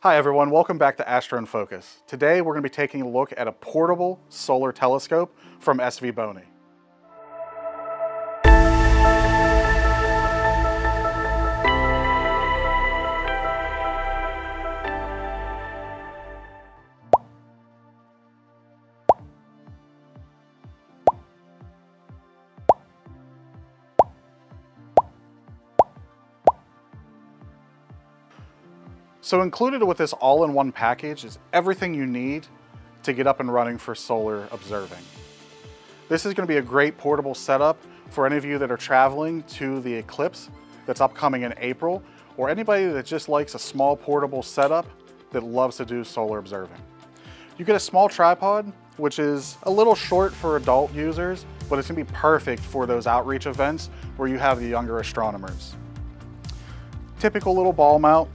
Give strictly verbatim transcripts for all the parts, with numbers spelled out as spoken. Hi everyone, welcome back to AstroInFocus. Today we're going to be taking a look at a portable solar telescope from S V BONY. So included with this all-in-one package is everything you need to get up and running for solar observing. This is going to be a great portable setup for any of you that are traveling to the eclipse that's upcoming in April, or anybody that just likes a small portable setup that loves to do solar observing. You get a small tripod, which is a little short for adult users, but it's going to be perfect for those outreach events where you have the younger astronomers. Typical little ball mount.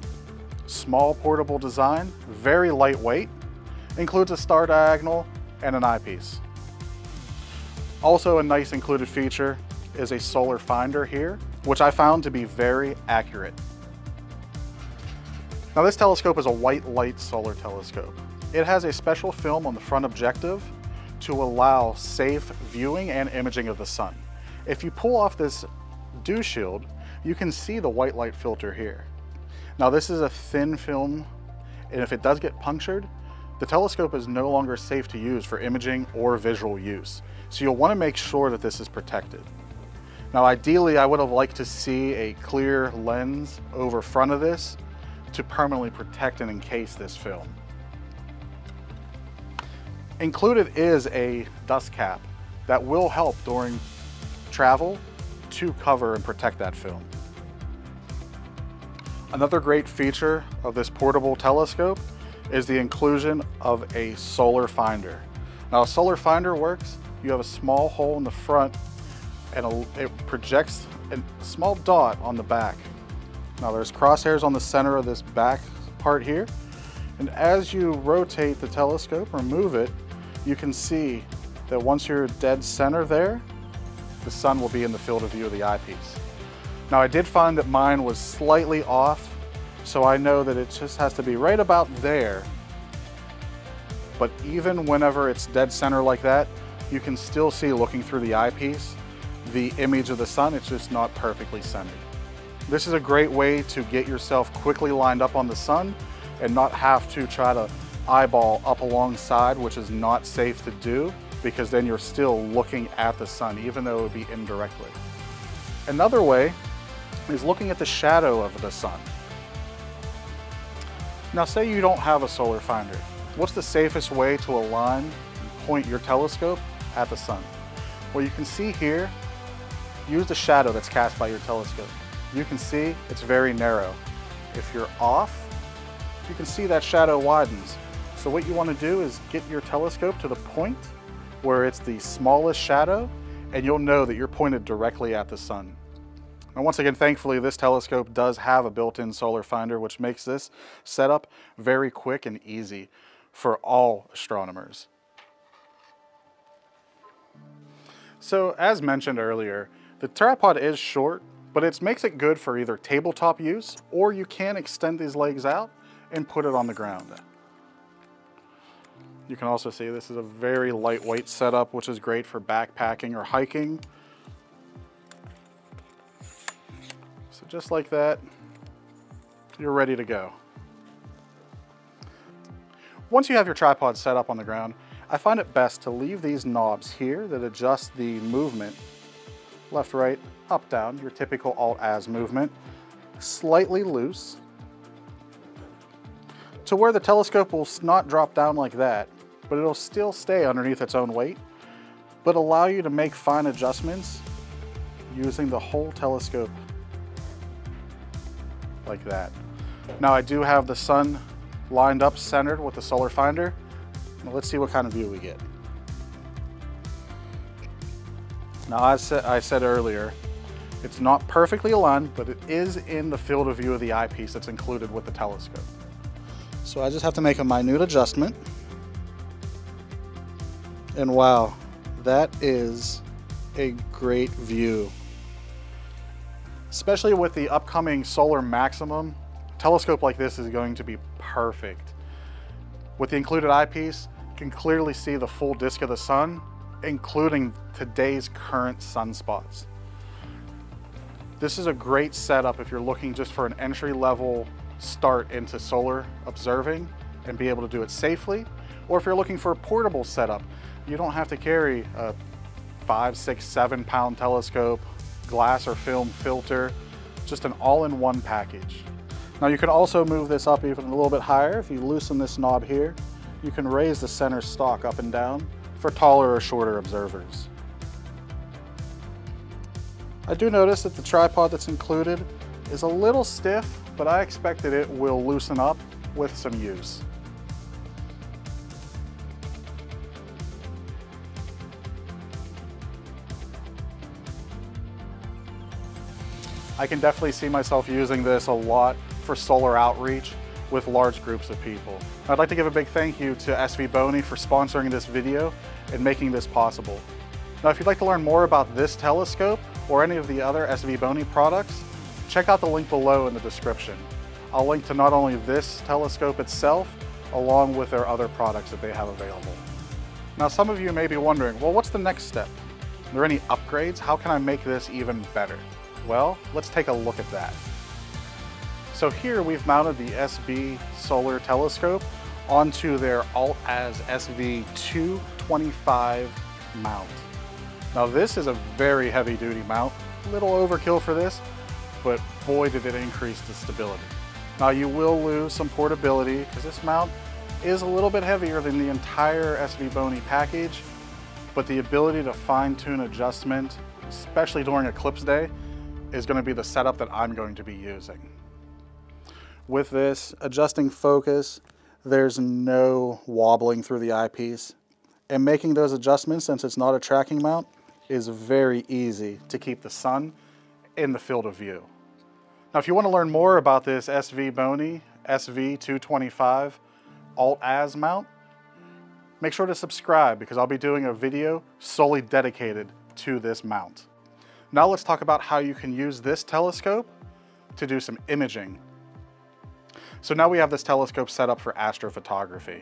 Small portable design, very lightweight, includes a star diagonal and an eyepiece. Also a nice included feature is a solar finder here, which I found to be very accurate. Now this telescope is a white light solar telescope. It has a special film on the front objective to allow safe viewing and imaging of the sun. If you pull off this dew shield, you can see the white light filter here. Now this is a thin film, and if it does get punctured, the telescope is no longer safe to use for imaging or visual use. So you'll want to make sure that this is protected. Now ideally, I would have liked to see a clear lens over front of this to permanently protect and encase this film. Included is a dust cap that will help during travel to cover and protect that film. Another great feature of this portable telescope is the inclusion of a solar finder. Now a solar finder works, you have a small hole in the front and a, it projects a small dot on the back. Now there's crosshairs on the center of this back part here. And as you rotate the telescope or move it, you can see that once you're dead center there, the sun will be in the field of view of the eyepiece. Now I did find that mine was slightly off, so I know that it just has to be right about there. But even whenever it's dead center like that, you can still see, looking through the eyepiece, the image of the sun. It's just not perfectly centered. This is a great way to get yourself quickly lined up on the sun and not have to try to eyeball up alongside, which is not safe to do, because then you're still looking at the sun, even though it would be indirectly. Another way is looking at the shadow of the sun. Now say you don't have a solar finder. What's the safest way to align and point your telescope at the sun? Well, you can see here, use the shadow that's cast by your telescope. You can see it's very narrow. If you're off, you can see that shadow widens. So what you want to do is get your telescope to the point where it's the smallest shadow, and you'll know that you're pointed directly at the sun. And once again, thankfully, this telescope does have a built-in solar finder, which makes this setup very quick and easy for all astronomers. So as mentioned earlier, the tripod is short, but it makes it good for either tabletop use, or you can extend these legs out and put it on the ground. You can also see this is a very lightweight setup, which is great for backpacking or hiking. So just like that, you're ready to go. Once you have your tripod set up on the ground, I find it best to leave these knobs here that adjust the movement, left, right, up, down, your typical Alt-Az movement, slightly loose, to where the telescope will not drop down like that, but it'll still stay underneath its own weight, but allow you to make fine adjustments using the whole telescope like that. Now I do have the sun lined up centered with the solar finder. Now let's see what kind of view we get. Now as I said earlier, it's not perfectly aligned, but it is in the field of view of the eyepiece that's included with the telescope. So I just have to make a minute adjustment. And wow, that is a great view. Especially with the upcoming solar maximum, a telescope like this is going to be perfect. With the included eyepiece, you can clearly see the full disk of the sun, including today's current sunspots. This is a great setup if you're looking just for an entry-level start into solar observing and be able to do it safely, or if you're looking for a portable setup. You don't have to carry a five, six, seven pound telescope, glass or film filter, just an all-in-one package. Now you could also move this up even a little bit higher. If you loosen this knob here, you can raise the center stalk up and down for taller or shorter observers. I do notice that the tripod that's included is a little stiff, but I expect that it will loosen up with some use. I can definitely see myself using this a lot for solar outreach with large groups of people. I'd like to give a big thank you to S V BONY for sponsoring this video and making this possible. Now, if you'd like to learn more about this telescope or any of the other S V BONY products, check out the link below in the description. I'll link to not only this telescope itself, along with their other products that they have available. Now, some of you may be wondering, well, what's the next step? Are there any upgrades? How can I make this even better? Well, let's take a look at that. So here we've mounted the S V Solar Telescope onto their Alt-A S S V two twenty-five mount. Now this is a very heavy duty mount, a little overkill for this, but boy did it increase the stability. Now you will lose some portability because this mount is a little bit heavier than the entire S V BONY package, but the ability to fine tune adjustment, especially during eclipse day, is going to be the setup that I'm going to be using. With this, adjusting focus, there's no wobbling through the eyepiece. And making those adjustments, since it's not a tracking mount, is very easy to keep the sun in the field of view. Now, if you want to learn more about this S V BONY S V two twenty-five Alt-A S mount, make sure to subscribe because I'll be doing a video solely dedicated to this mount. Now let's talk about how you can use this telescope to do some imaging. So now we have this telescope set up for astrophotography.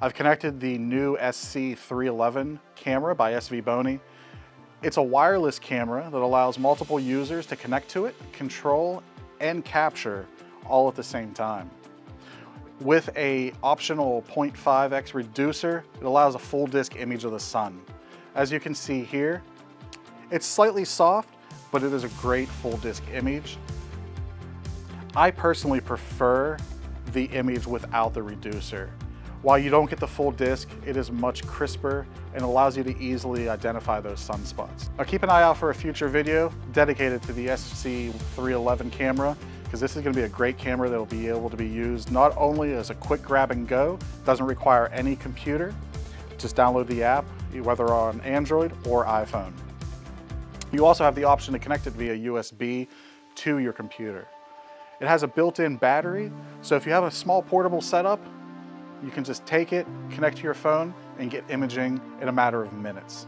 I've connected the new S C three eleven camera by S V BONY. It's a wireless camera that allows multiple users to connect to it, control, and capture all at the same time. With a optional zero point five X reducer, it allows a full disk image of the sun. As you can see here, it's slightly soft, but it is a great full disc image. I personally prefer the image without the reducer. While you don't get the full disc, it is much crisper and allows you to easily identify those sunspots. Now keep an eye out for a future video dedicated to the S C three eleven camera, because this is going to be a great camera that will be able to be used not only as a quick grab and go, doesn't require any computer, just download the app, whether on Android or iPhone. You also have the option to connect it via U S B to your computer. It has a built-in battery, so if you have a small portable setup, you can just take it, connect to your phone, and get imaging in a matter of minutes.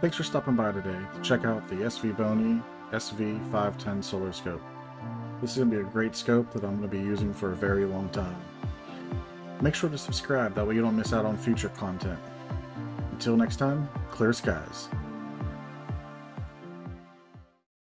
Thanks for stopping by today to check out the S V BONY S V five ten Solar Scope. This is going to be a great scope that I'm going to be using for a very long time. Make sure to subscribe, that way you don't miss out on future content. Until next time, clear skies.